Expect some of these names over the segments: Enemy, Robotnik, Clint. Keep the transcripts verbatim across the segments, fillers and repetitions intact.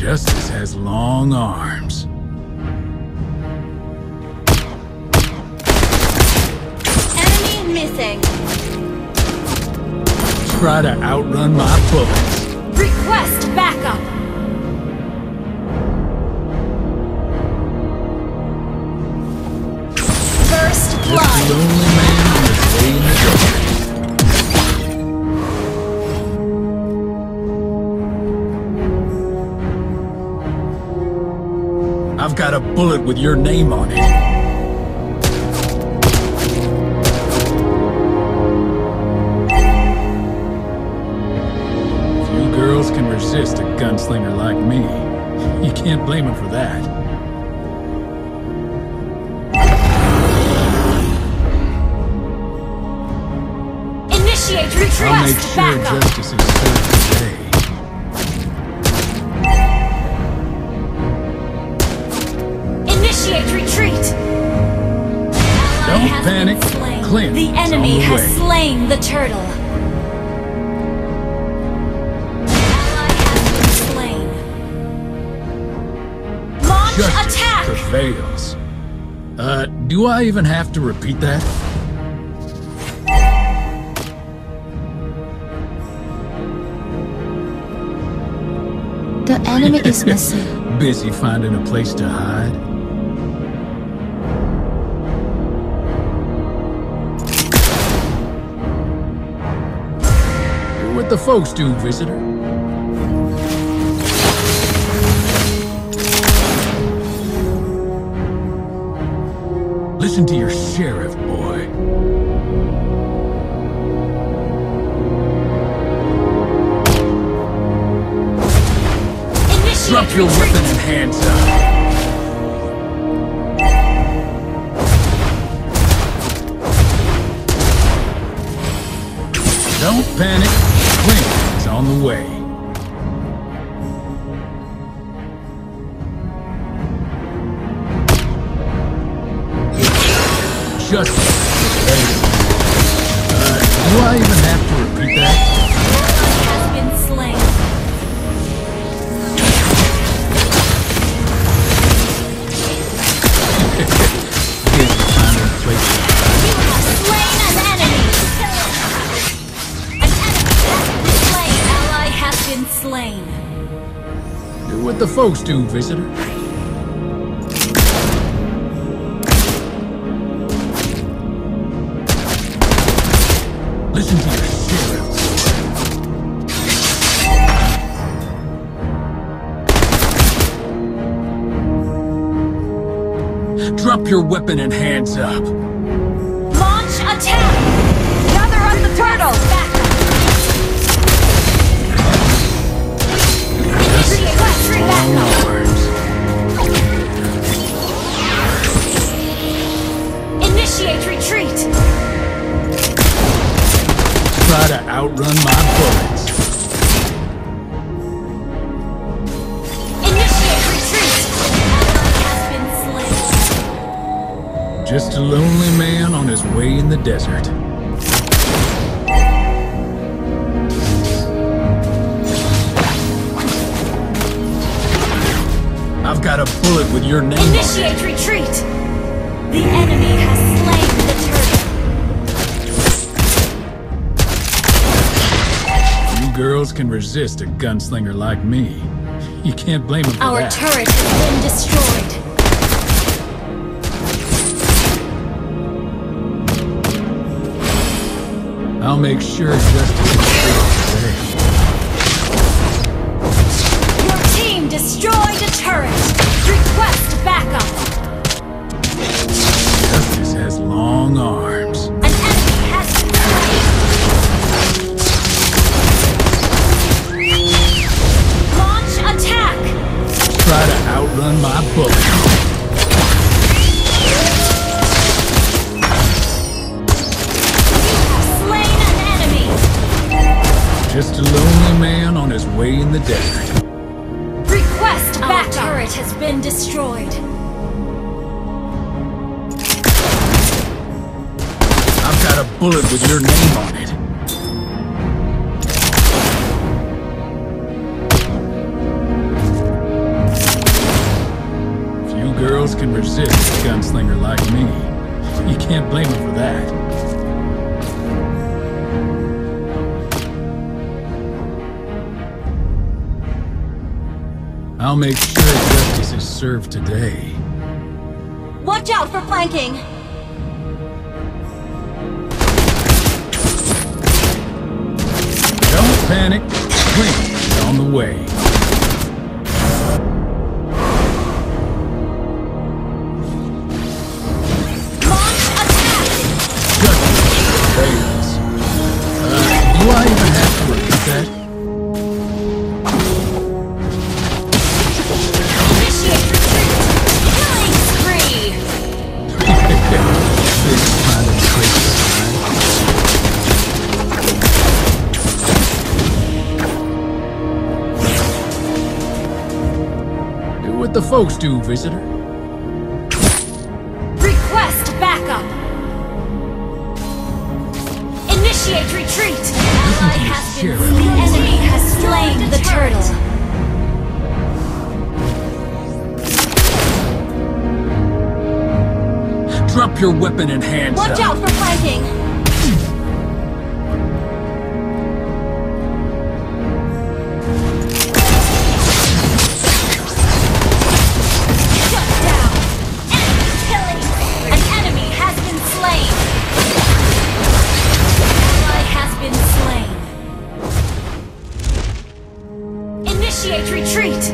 Justice has long arms. Enemy missing. Try to outrun my bullets. Request backup. First blood. Just the only man on his way in the dark. I've got a bullet with your name on it. Few girls can resist a gunslinger like me. You can't blame them for that. Initiate request. I'll make sure backup. Justice is served today. Retreat. Don't panic, Clint. The enemy has slain the turtle. Ally has slain. Launch attack. Prevails. Uh, do I even have to repeat that? The enemy is missing. Busy finding a place to hide. The folks do, visitor. Listen to your sheriff, boy. Initiate Drop your retreat. Weapon and hands up. Don't panic. Clint is on the way. Just uh, do I even have to repeat that? Has been slain. You have slain. Slain. Do what the folks do, visitor. Listen to your sheriff. Drop your weapon and hands up. Launch attack! Gather up the turtle! Back. Initiate retreat. Try to outrun my bullets. Initiate retreat. Has been slain. Just a lonely man on his way in the desert. I've got a bullet with your name on it. Initiate retreat! The enemy has slain the turret. You girls can resist a gunslinger like me. You can't blame them for that. Our turret has been destroyed. I'll make sure justice is served today. Destroy the turret! Request backup! Justice has long arms. An enemy has been slain! Launch attack! Try to outrun my bullets. You have slain an enemy! Just a lonely man on his way in the desert. Our turret has been destroyed. I've got a bullet with your name on it. else can resist a gunslinger like me. You can't blame him for that. I'll make sure justice is served today. Watch out for flanking! Don't panic. Clint is on the way. Launch attack! Justice prevails. Uh, do I even have to repeat that? What the folks do, visitor. Request backup. Initiate retreat. Ally has been slain. The enemy has slain the turtle. Drop your weapon and hands up. Watch out for flanking. Initiate retreat!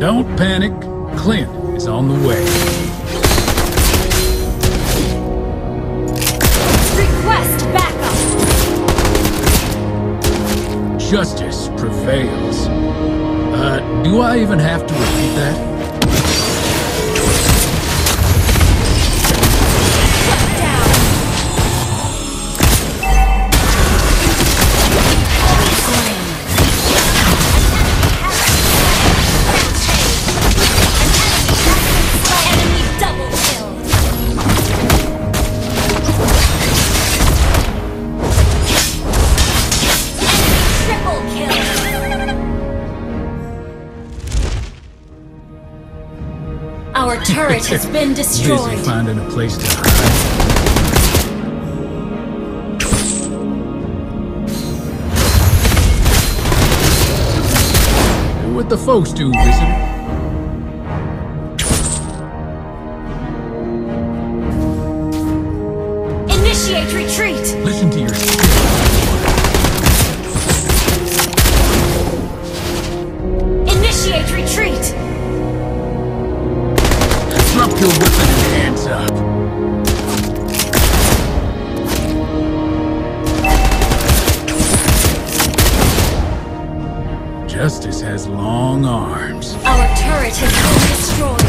Don't panic. Clint is on the way. Request backup! Justice prevails. Uh, do I even have to repeat that? Our turret has been destroyed. Busy finding a place to hide. Do what the folks do, visitor. Initiate retreat. Listen to your spirit. Initiate retreat. Drop your weapon and hands up. Justice has long arms. Our turret has been destroyed.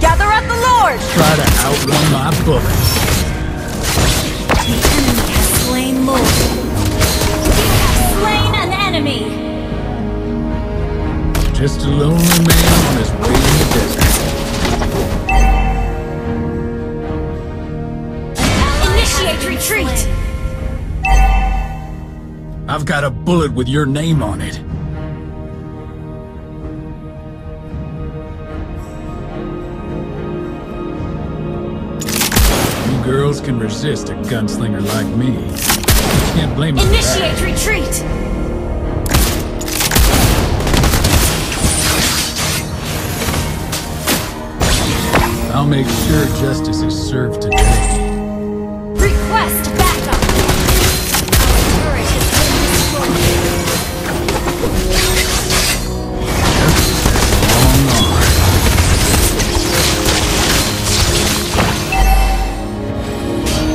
Gather up the Lord! Try to outrun my bullets. The enemy has slain more. We have slain an enemy. Just a lonely man on his way in the desert. Initiate retreat! I've got a bullet with your name on it. You girls can resist a gunslinger like me. You can't blame me for that. Initiate retreat! I'll make sure justice is served today. Request backup!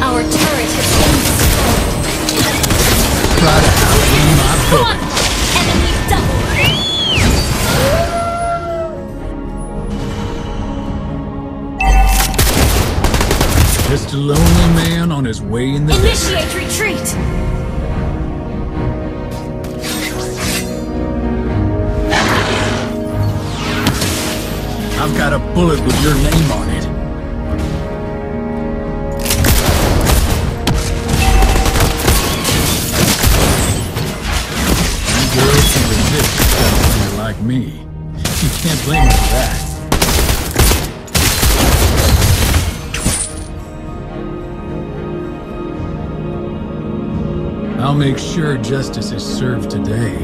Our turret has been destroyed. Justice has long arms. Our turret has been destroyed. Try to outrun my bullets. Enemy double! Just a lonely man on his way in the desert. Initiate retreat! I've got a bullet with your name on it. You girls can resist of me. You can't blame me for that. I'll make sure justice is served today.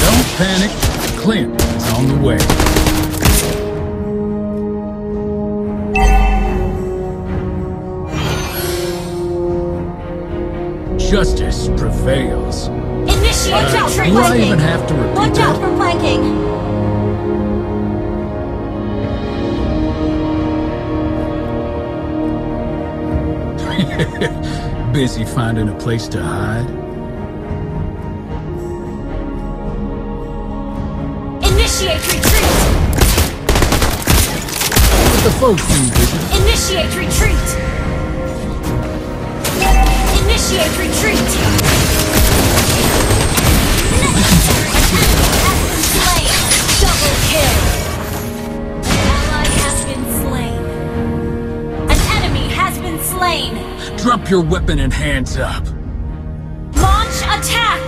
Don't panic, Clint is on the way. Justice prevails. Initiate uh, for planking. Do I even have to repeat Watch out that? for planking. Busy finding a place to hide. Initiate retreat. What the folks do, Bishop? Initiate retreat. Initiate retreat! Necessary attack has been slain! Double kill! An ally has been slain. An enemy has been slain! Drop your weapon and hands up! Launch attack!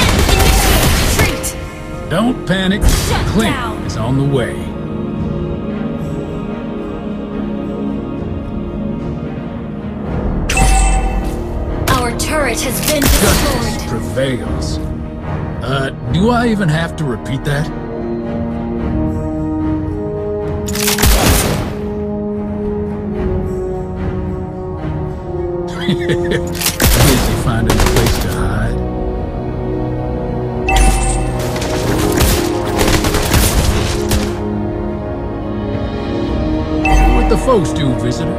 And initiate retreat! Don't panic! Shut Clint down. is on the way. Turret has been destroyed. Justice prevails. Uh, do I even have to repeat that? Busy finding a place to hide. What the folks do, visitor?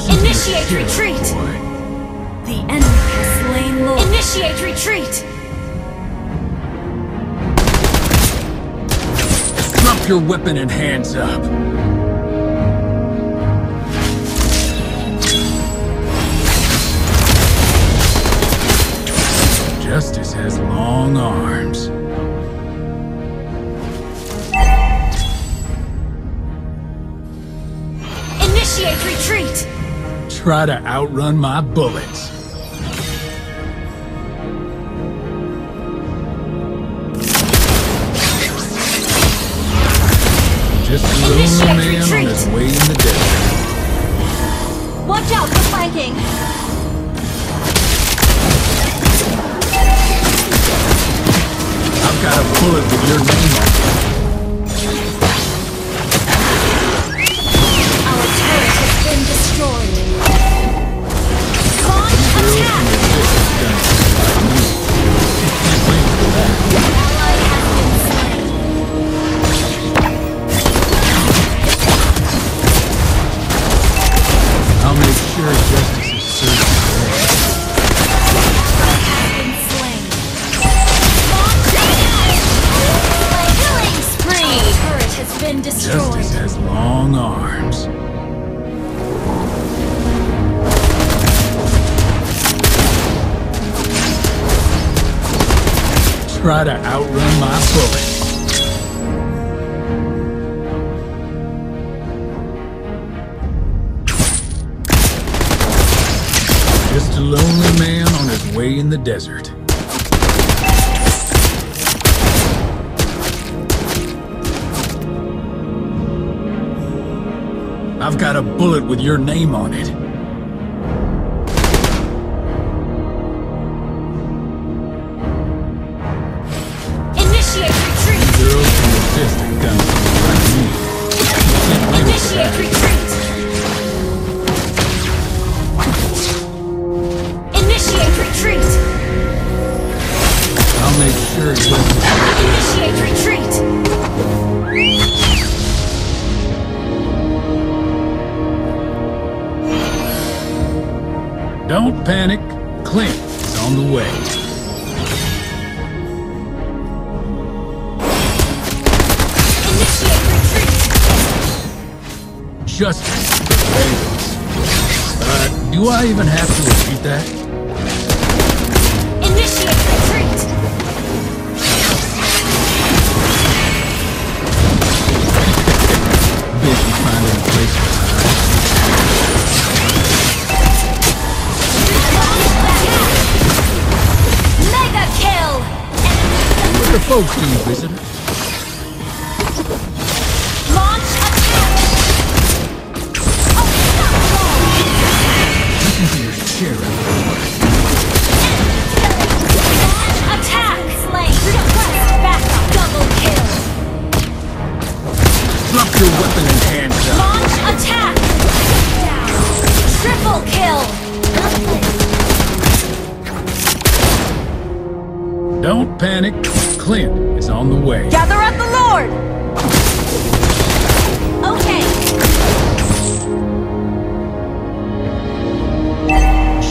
Initiate retreat! The enemy has slain Lord. Initiate retreat! Drop your weapon and hands up! Justice has long arms. Initiate retreat! Try to outrun my bullets. Just a lonely man on his way in the desert. Watch out for flanking. I've got a bullet with your name on it. Justice has long arms. Try to outrun my bullet. Just a lonely man on his way in the desert. I've got a bullet with your name on it. Initiate retreat! You girls can resist a gunfight like me. Initiate retreat! Initiate retreat! I'll make sure it doesn't. Initiate retreat! Don't panic, Clint is on the way. Initiate retreat! Justice prevails. Uh, do I even have to repeat that? Initiate retreat! Go to you, wizard. Launch attack! Listen to your share of launch attack! Slay! Request backup! Double kill! Drop your weapon and hands up! Launch attack! Down! Triple kill! Don't panic! Clint is on the way. Gather up the Lord! Okay.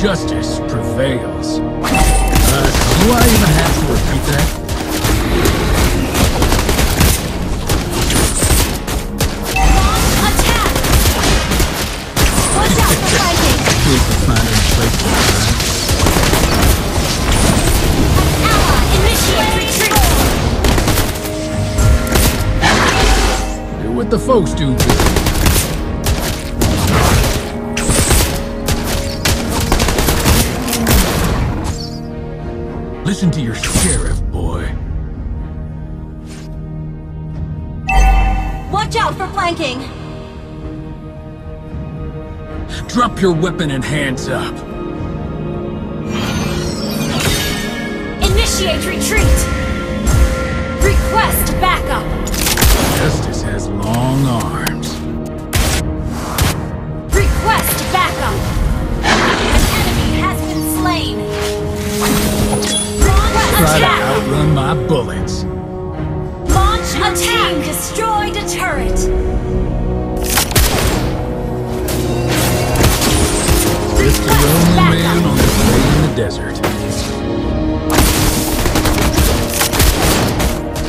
Justice prevails. Uh, do I even have to repeat that? The folks do this. Listen to your sheriff, boy. Watch out for flanking. Drop your weapon and hands up. Initiate retreat. Request backup. Justice has long arms. Request backup! An enemy has been slain! Launch Try attack! To outrun my bullets. Launch attack! Destroyed a turret! It's the only backup. Man on his way in the desert.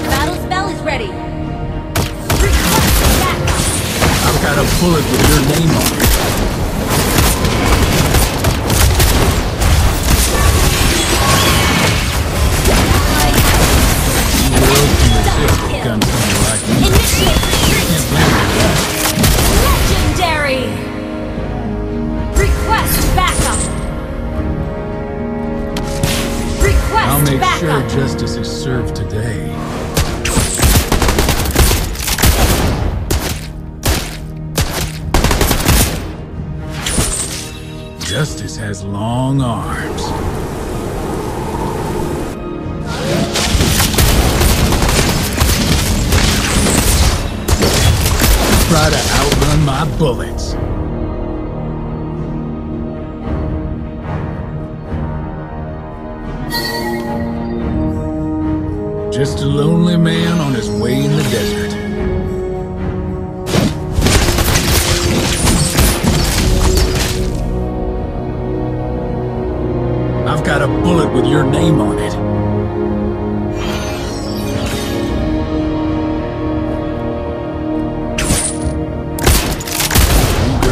Battle spell is ready. Got a bullet with your name on it. You world can resist with guns on your life. Initiate retreat! Legendary! Request backup! Request backup! I'll make backup. sure justice is served today. Justice has long arms. Try to outrun my bullets. Just a lonely man on his way in the desert. Got a bullet with your name on it.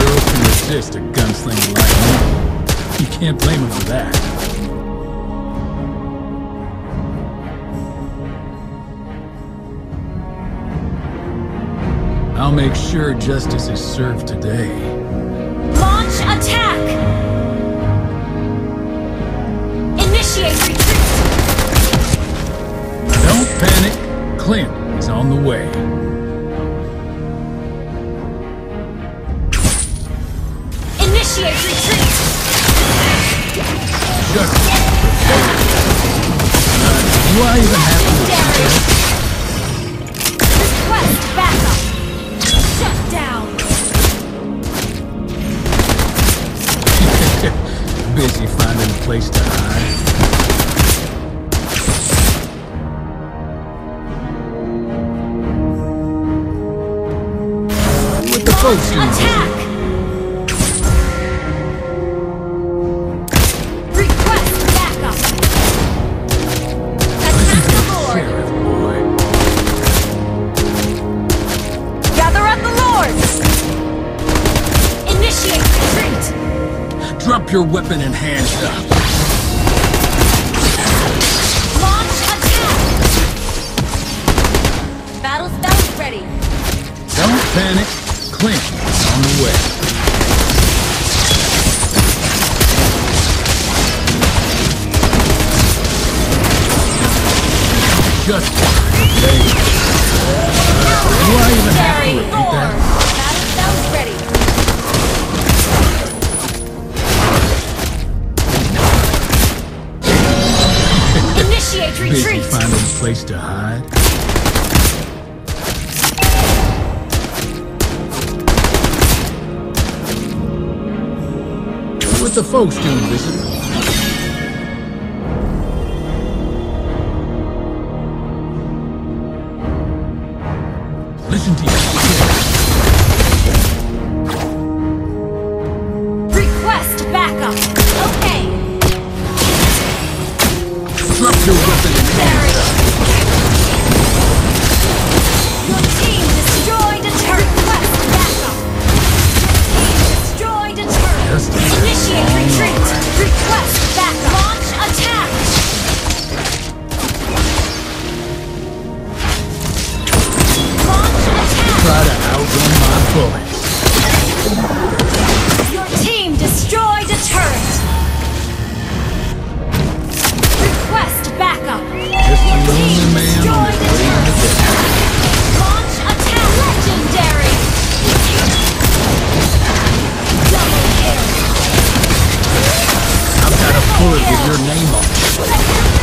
You girls can resist a gunslinger like me. You can't blame them for that. I'll make sure justice is served today. Launch attack! Don't panic. Clint is on the way. Initiate retreat. Just uh, do I even have to repeat that? Request backup. Shut down. Busy finding a place to hide. Attack! Request backup! Attack the Lord! Sheriff, boy. Gather up the Lord! Initiate retreat! Drop your weapon and hands up! Launch attack! Battle spell ready! Don't panic! Clint is on the way. Just Retreat. Find a place to hide. What the folks doing, visitor? Listen to you. Request backup. Okay. Drop your weapon. Your team destroyed a turret! Request backup! Just your team destroyed a turret! Launch attack! Legendary! Double kill! I've got a bullet with your name on it!